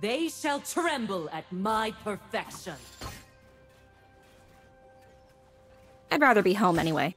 They shall tremble at my perfection. I'd rather be home anyway.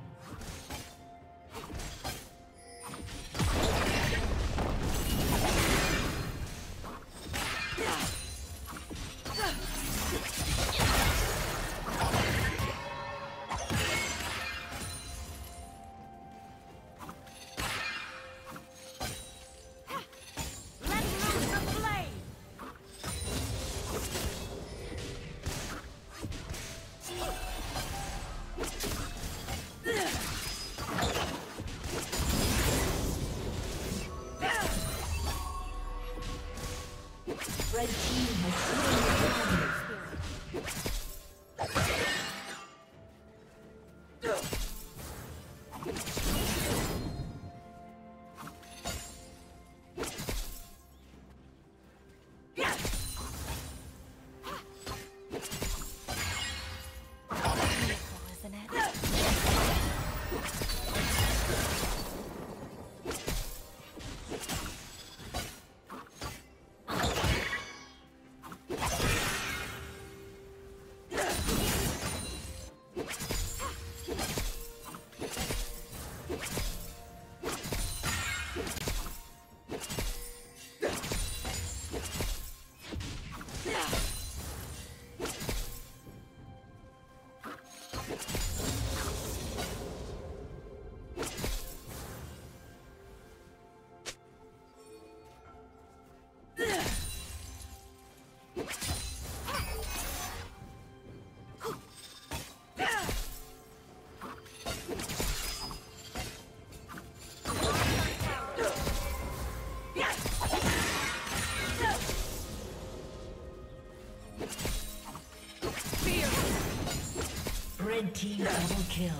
Red team double kill.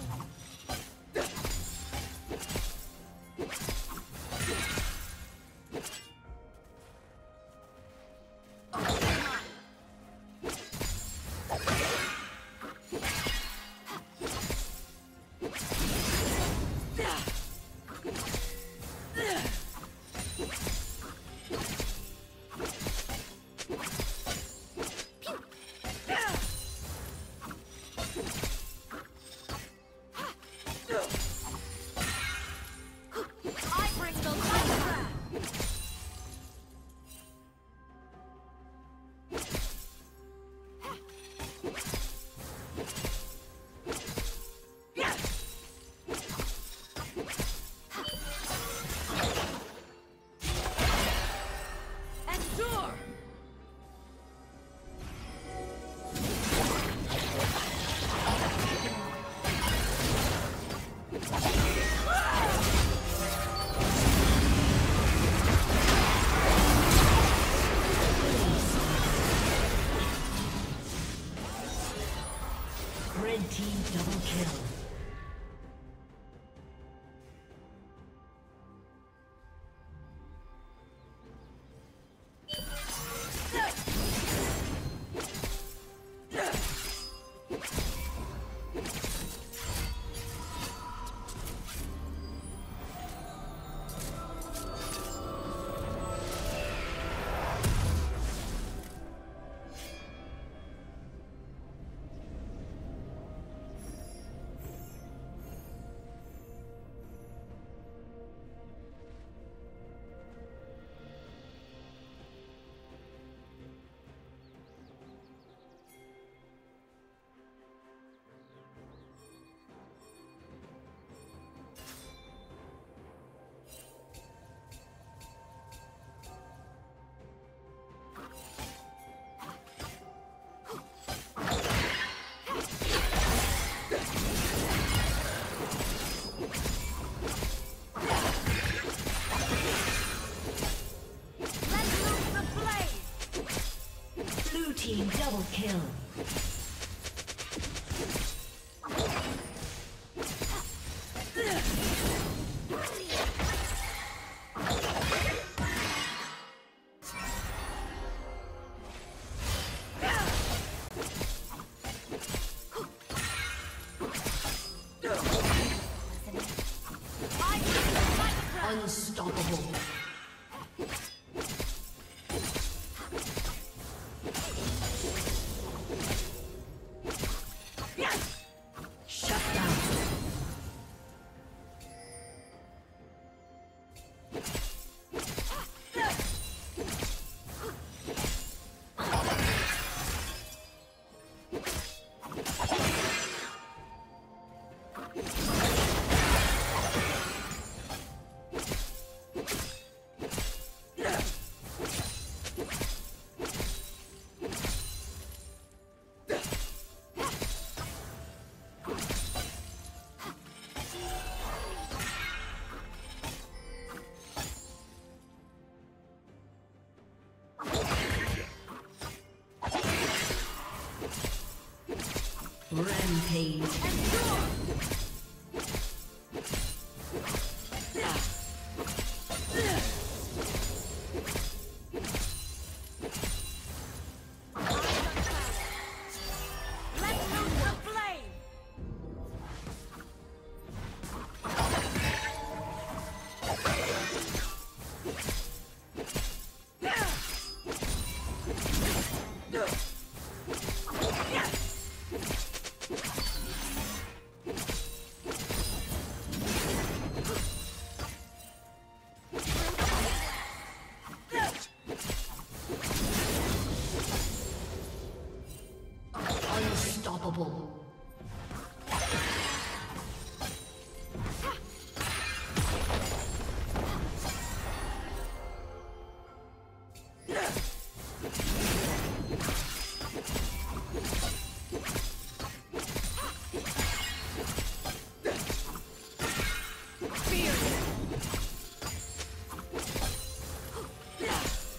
Double kill. Unstoppable. Rampage.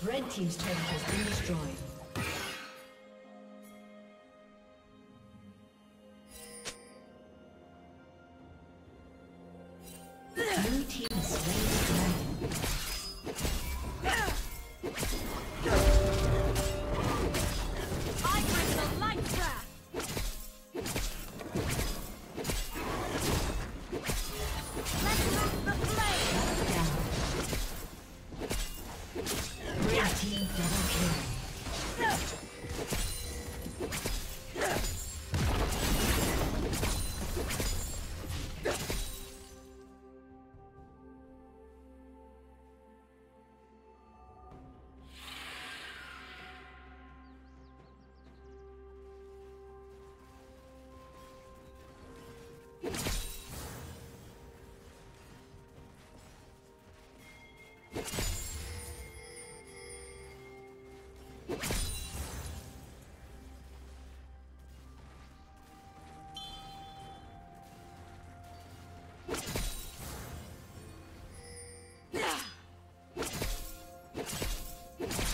Red team's turret has been destroyed.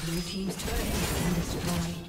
Blue team's turret has been destroyed.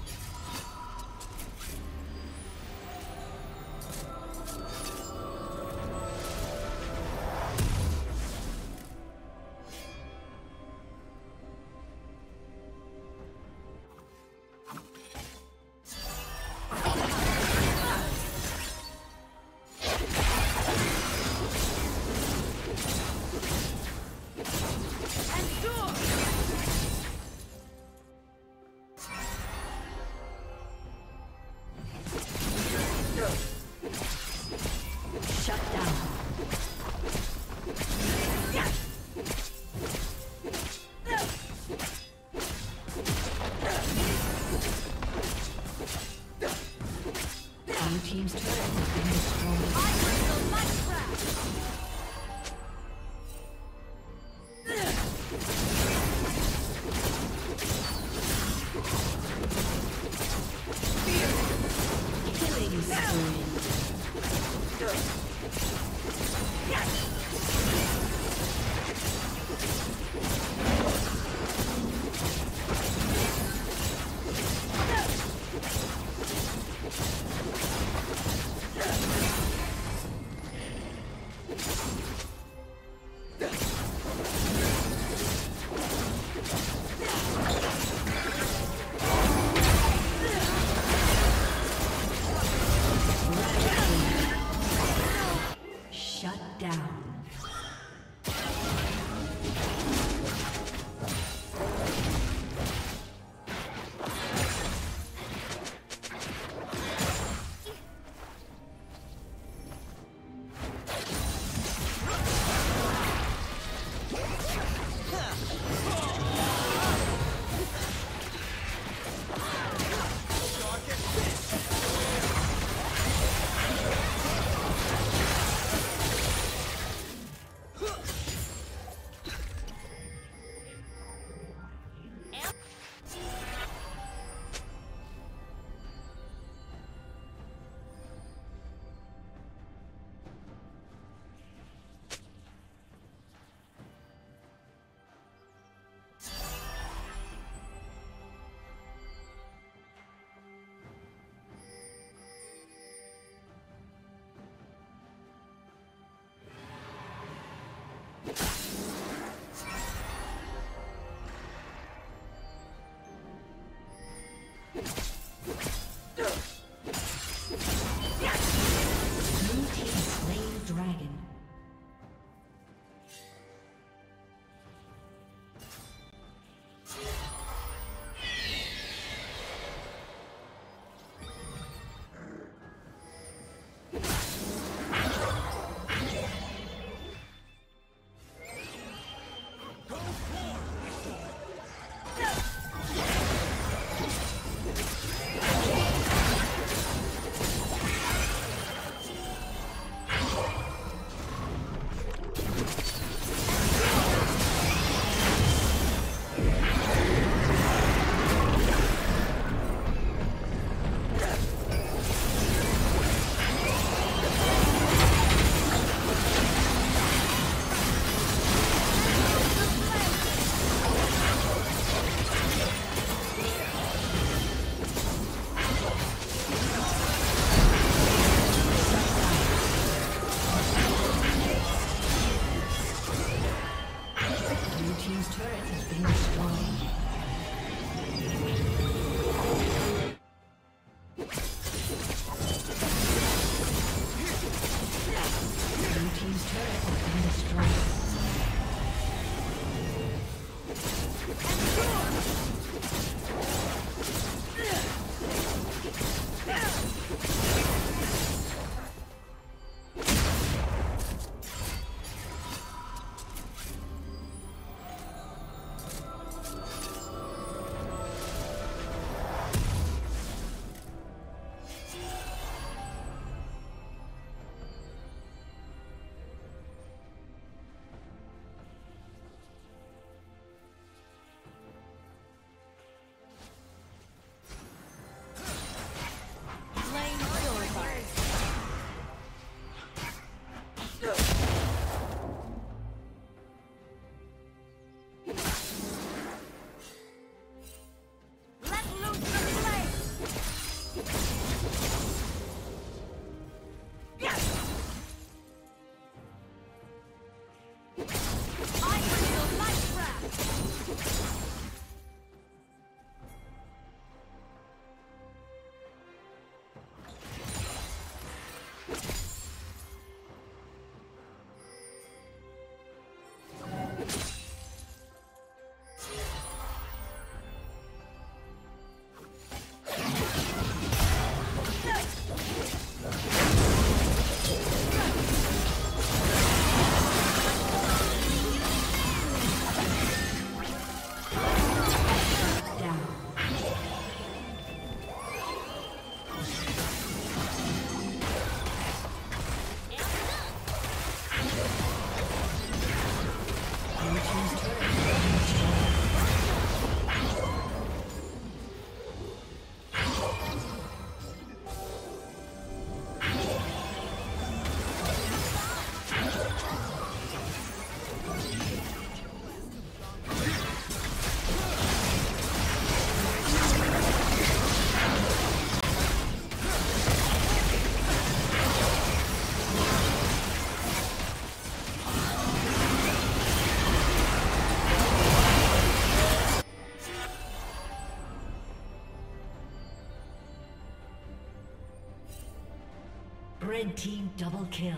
Red team double kill.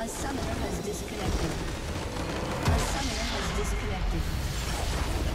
A summoner has disconnected.